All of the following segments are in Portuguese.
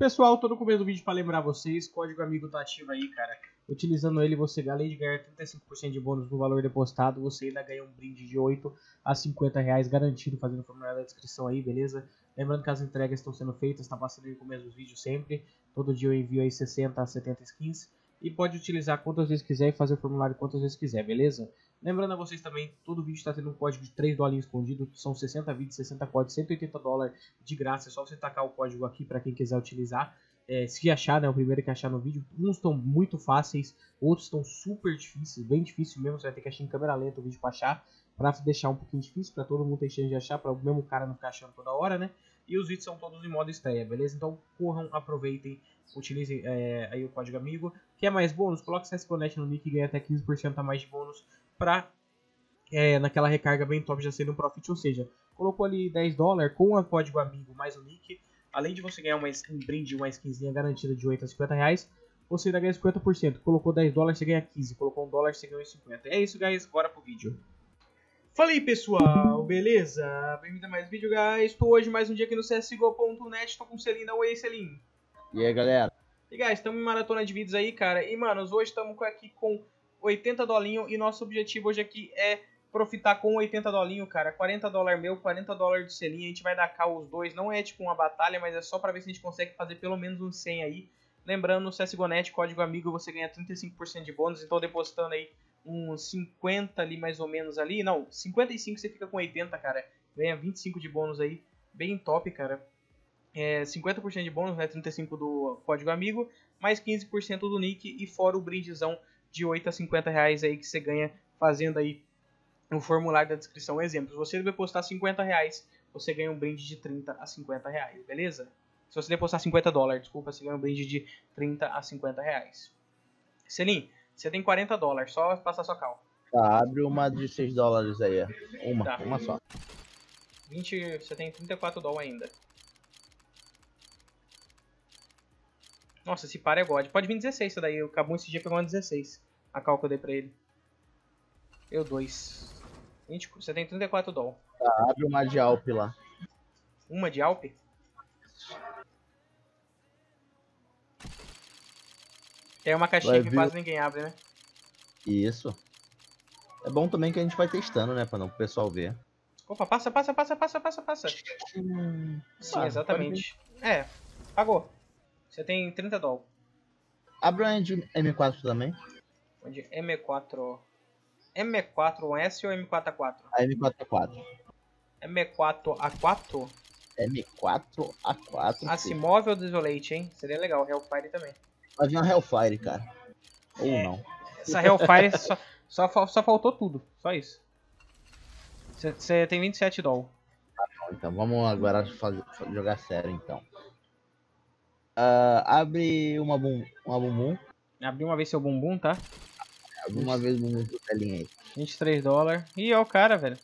Pessoal, tô no começo do vídeo para lembrar vocês, código amigo tá ativo aí, cara. Utilizando ele, você, além de ganhar 35% de bônus no valor depositado, você ainda ganha um brinde de 8 a 50 reais garantido, fazendo o formulário da descrição aí, beleza? Lembrando que as entregas estão sendo feitas, tá passando aí no começo dos vídeos sempre. Todo dia eu envio aí 60 a 70 skins. E pode utilizar quantas vezes quiser e fazer o formulário quantas vezes quiser, beleza? Lembrando a vocês também, todo vídeo está tendo um código de $3 escondido, são 60 vídeos, 60 códigos, $180 de graça, é só você tacar o código aqui para quem quiser utilizar, se achar, né, o primeiro que achar no vídeo. Uns estão muito fáceis, outros estão super difíceis, bem difícil mesmo, você vai ter que achar em câmera lenta o vídeo para achar, para deixar um pouquinho difícil, para todo mundo ter chance de achar, para o mesmo cara não ficar achando toda hora, né? E os vídeos são todos em modo estreia, beleza? Então corram, aproveitem, utilizem aí o código amigo. Quer mais bônus? Coloque CSGONet no nick e ganha até 15% a mais de bônus pra, naquela recarga bem top, já sendo um profit. Ou seja, colocou ali $10 com o código amigo mais o nick. Além de você ganhar uma skin, brinde, uma skinzinha garantida de 8 a 50 reais, você ainda ganha 50%. Colocou $10, você ganha 15. Colocou $1, você ganha 50. É isso, guys. Bora pro vídeo. Fala aí, pessoal, beleza? Bem-vindo a mais um vídeo, guys. Estou hoje mais um dia aqui no CSGO.net, estou com o Celina. Oi, Celina. E aí, galera? E, guys, estamos em maratona de vídeos aí, cara. E, manos, hoje estamos aqui com $80 e nosso objetivo hoje aqui é profitar com $80, cara. $40 meu, $40 de Celina. A gente vai dar call os dois. Não é tipo uma batalha, mas é só para ver se a gente consegue fazer pelo menos uns 100 aí. Lembrando, no CSGONet, código amigo, você ganha 35% de bônus. Então, depositando aí uns 50 ali, mais ou menos ali. Não, 55 você fica com 80, cara. Ganha 25 de bônus aí. Bem top, cara. 50% de bônus, né? 35 do código amigo. Mais 15% do nick. E fora o brindezão de 8 a 50 reais aí que você ganha fazendo aí no formulário da descrição. Exemplo, se você depositar 50 reais, você ganha um brinde de 30 a 50 reais, beleza? Se você depositar $50, desculpa, você ganha um brinde de 30 a 50 reais. Celinho, você tem $40, só passar sua calma. Tá, abre uma de $6 aí, uma, tá. Uma só. 20, você tem $34 ainda. Nossa, esse par é god. Pode vir 16, isso daí. O Cabum esse dia pegou uma 16. A cal que eu dei pra ele. Eu 2. 20, você tem $34. Tá, abre uma de Alp lá. Uma de Alp? Tem uma caixinha vai que vir. Quase ninguém abre, né? Isso. É bom também que a gente vai testando, né, para o pessoal ver. Opa, passa. Sim, exatamente. É, pagou. Você tem $30. Abre uma de M4 também. Onde? M4... M4S ou M4A4? A M4A4. M4A4? M4A4. Acimov ou Desolate, hein? Seria legal, Hellfire também. Vai vir uma Hellfire, cara. Ou não. Essa Hellfire só faltou tudo. Só isso. Você tem $27. Ah, não, então vamos agora jogar sério, então. Abre uma bumbum. Abre uma vez seu bumbum, tá? Abre uma vez o bumbum do telinho aí. $23. Ih, ó o cara, velho.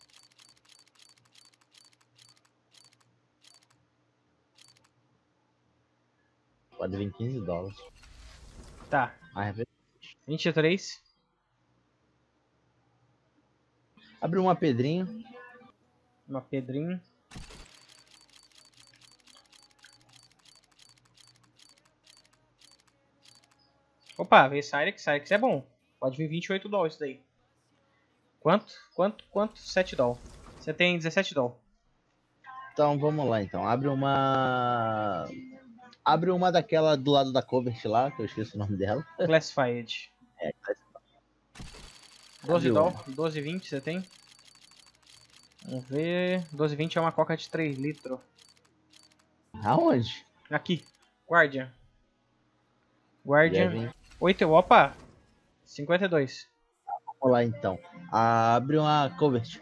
Pode vir $15. Tá. 23. Abriu uma pedrinha. Uma pedrinha. Opa, veio Cyrex. Cyrex é bom. Pode vir $28 isso daí. Quanto? $7. Você tem $17. Então, vamos lá então. Abre uma... Abre uma daquela do lado da Covert lá, que eu esqueci o nome dela. Classified. É, $12, 12,20 você tem? Vamos ver... 12,20 é uma coca de 3 litros. Aonde? Aqui. Guardian. 8, opa! 52. Vamos lá então. Abre uma Covert.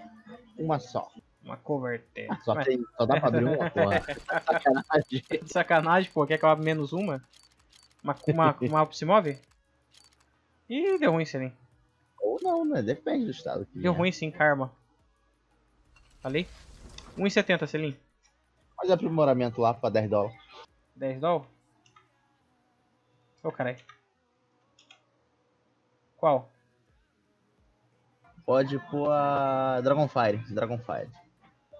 Uma só. Uma covert. Só dá pra abrir uma, porra. Sacanagem. Sacanagem, pô. Quer que eu abra menos uma? Uma Alp se move? Ih, deu ruim, Selim. Ou não, né? Depende do estado. Deu ruim sim, karma. Falei? 1,70, Selim. Faz aprimoramento lá pra $10. $10? Ô, caralho. Qual? Pode pôr a Dragon Fire. Dragon Fire.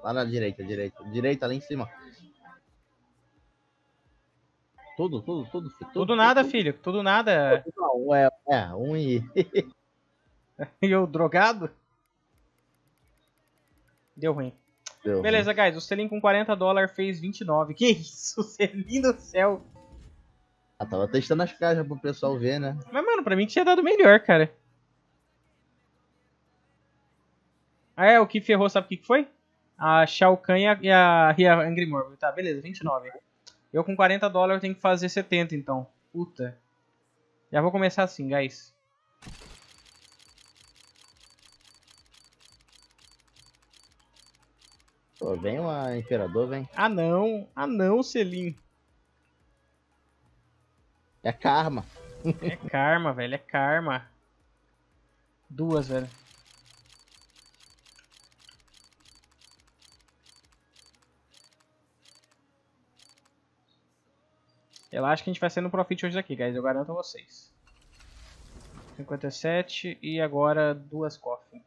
Lá na direita, direita. Direita, lá em cima. Tudo nada, tudo, filho. Tudo nada. Não, é um I. E o drogado? Deu ruim. Deu Beleza, ruim. Guys. O Celina com $40 fez 29. Que isso, Celina do céu. Ah, tava testando as caixas pro pessoal ver, né? Mas, mano, pra mim tinha dado melhor, cara. Ah, é, o que ferrou, sabe o que foi? A Shao Kahn e a Angry Mermaid. Tá, beleza, 29. Eu com $40 tenho que fazer 70, então. Puta. Já vou começar assim, guys. Pô, vem o Imperador, vem. Ah, não. Ah, não, Celina. É karma. É karma, velho. É karma. Duas, velho. Eu acho que a gente vai ser no profit hoje daqui, guys. Eu garanto a vocês. 57 e agora duas coffee.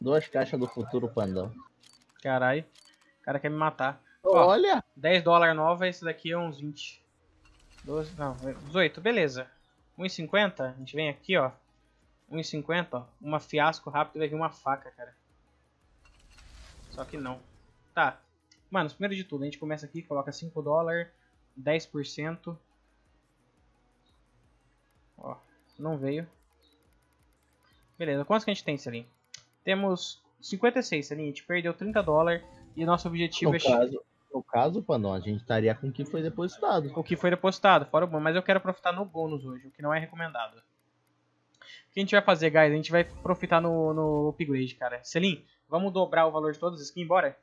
Duas caixas do futuro pandão. Caralho. O cara quer me matar. Olha! Ó, $10 nova, esse daqui é uns 20. 12, não, 18. Beleza. 1,50. A gente vem aqui, ó. 1,50, ó. Uma fiasco rápido vai vir uma faca, cara. Só que não. Tá, mano, primeiro de tudo, a gente começa aqui, coloca $5, 10%. Ó, não veio. Beleza, quantos que a gente tem, Celina? Temos 56, Celina, a gente perdeu $30 e nosso objetivo é... No caso, Pandão, a gente estaria com o que foi depositado. O que foi depositado, fora o bônus, mas eu quero profitar no bônus hoje, o que não é recomendado. O que a gente vai fazer, guys? A gente vai profitar no upgrade, cara. Celina, vamos dobrar o valor de todas as skins, bora?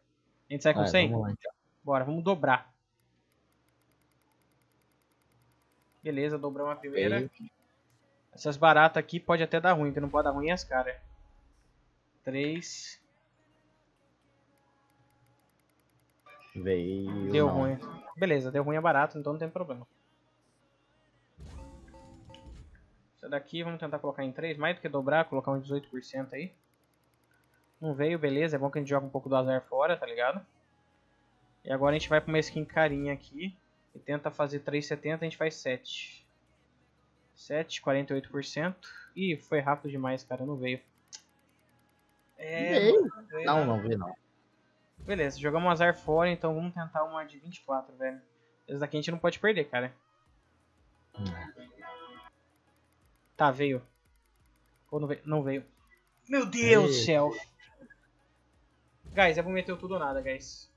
A gente sai com 100? Vamos lá, então. Bora, vamos dobrar. Beleza, dobramos a primeira. Eita. Essas baratas aqui pode até dar ruim, que não pode dar ruim as caras. 3. Veio. Deu não. Ruim. Beleza, deu ruim a barata, então não tem problema. Essa daqui vamos tentar colocar em 3, mais do que dobrar, colocar uns 18% aí. Não veio, beleza. É bom que a gente joga um pouco do azar fora, tá ligado? E agora a gente vai pra uma skin carinha aqui. E tenta fazer 3,70, a gente faz 7. 7, 48%. Ih, foi rápido demais, cara. Não veio. É, não veio. Não veio, não. Beleza, jogamos um azar fora, então vamos tentar uma de 24, velho. Essa daqui a gente não pode perder, cara. Tá, veio. Ou não veio? Não veio. Meu Deus do céu. Guys, eu vou meter o tudo ou nada, guys.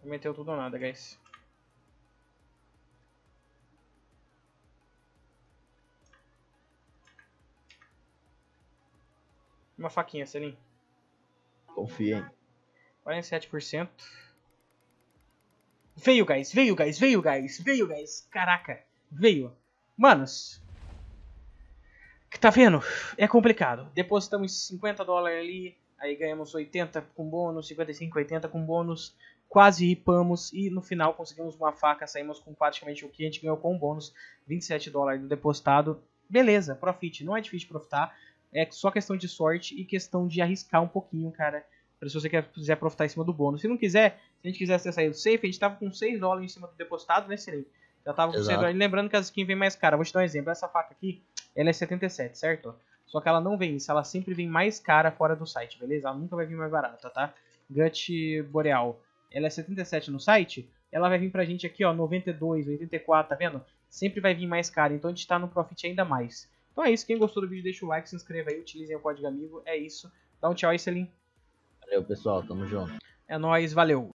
Vou meter o tudo ou nada, guys. Uma faquinha, Celina. Confia, hein. 47%. Veio, guys. Veio, guys. Veio, guys. Veio, guys. Caraca. Veio. Manos. Tá vendo? É complicado. Depositamos $50 ali. Aí ganhamos 80 com bônus, 55, 80 com bônus, quase ripamos e no final conseguimos uma faca, saímos com praticamente o que a gente ganhou com bônus, $27 do depositado. Beleza, profit, não é difícil de profitar, é só questão de sorte e questão de arriscar um pouquinho, cara, se você quiser profitar em cima do bônus. Se não quiser, se a gente quisesse ter saído safe, a gente tava com $6 em cima do depositado, né, Celina? Já tava com $6, lembrando que as skins vem mais cara, vou te dar um exemplo, essa faca aqui, ela é 77, certo? Só que ela não vem isso, ela sempre vem mais cara fora do site, beleza? Ela nunca vai vir mais barata, tá? Gut Boreal, ela é 77 no site, ela vai vir pra gente aqui, ó, 92, 84, tá vendo? Sempre vai vir mais cara, então a gente tá no profit ainda mais. Então é isso, quem gostou do vídeo deixa o like, se inscreva aí, utilizem o código amigo, é isso. Dá um tchau aí, Celina. Valeu, pessoal, tamo junto. É nóis, valeu.